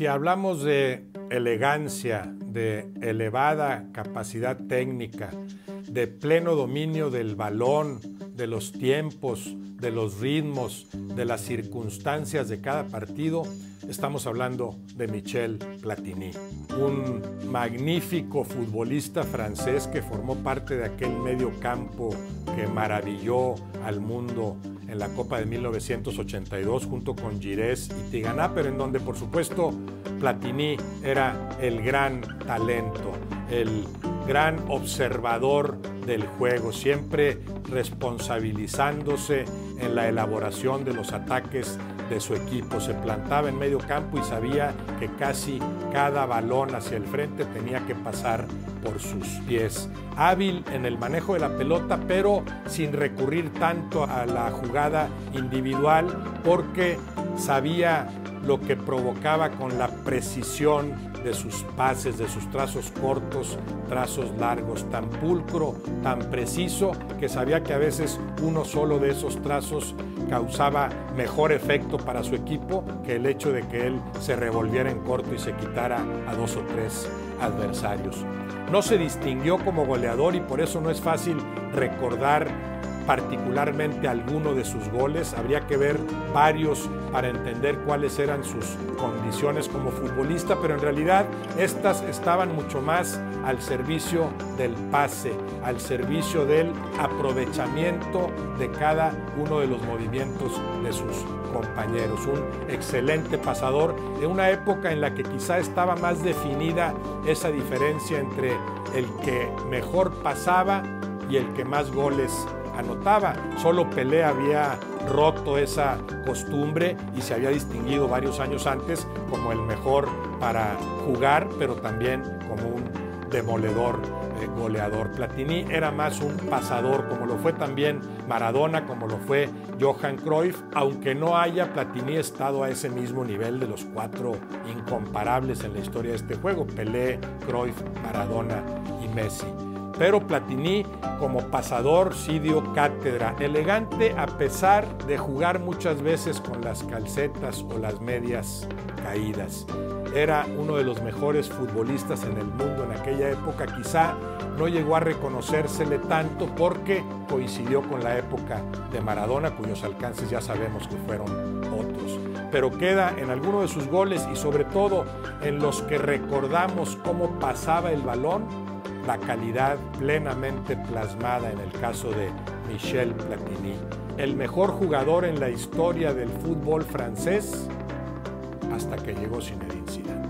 Si hablamos de elegancia, de elevada capacidad técnica, de pleno dominio del balón, de los tiempos, de los ritmos, de las circunstancias de cada partido, estamos hablando de Michel Platini, un magnífico futbolista francés que formó parte de aquel medio campo que maravilló al mundo en la Copa de 1982 junto con Girés y Tiganá, pero en donde por supuesto Platini era el gran talento, el gran observador del juego, siempre responsabilizándose en la elaboración de los ataques de su equipo. Se plantaba en medio campo y sabía que casi cada balón hacia el frente tenía que pasar por sus pies. Hábil en el manejo de la pelota, pero sin recurrir tanto a la jugada individual, porque sabía lo que provocaba con la precisión de sus pases, de sus trazos cortos, trazos largos, tan pulcro, tan preciso, que sabía que a veces uno solo de esos trazos causaba mejor efecto para su equipo que el hecho de que él se revolviera en corto y se quitara a dos o tres adversarios. No se distinguió como goleador y por eso no es fácil recordar particularmente alguno de sus goles. Habría que ver varios para entender cuáles eran sus condiciones como futbolista, pero en realidad estas estaban mucho más al servicio del pase, al servicio del aprovechamiento de cada uno de los movimientos de sus compañeros. Un excelente pasador de una época en la que quizá estaba más definida esa diferencia entre el que mejor pasaba y el que más goles anotaba. Solo Pelé había roto esa costumbre y se había distinguido varios años antes como el mejor para jugar, pero también como un demoledor goleador. Platini era más un pasador, como lo fue también Maradona, como lo fue Johan Cruyff, aunque no haya Platini estado a ese mismo nivel de los cuatro incomparables en la historia de este juego: Pelé, Cruyff, Maradona y Messi. Pero Platini, como pasador, sí dio cátedra. Elegante a pesar de jugar muchas veces con las calcetas o las medias caídas. Era uno de los mejores futbolistas en el mundo en aquella época. Quizá no llegó a reconocérsele tanto porque coincidió con la época de Maradona, cuyos alcances ya sabemos que fueron otros. Pero queda en alguno de sus goles y sobre todo en los que recordamos cómo pasaba el balón, la calidad plenamente plasmada en el caso de Michel Platini, el mejor jugador en la historia del fútbol francés hasta que llegó Zinedine.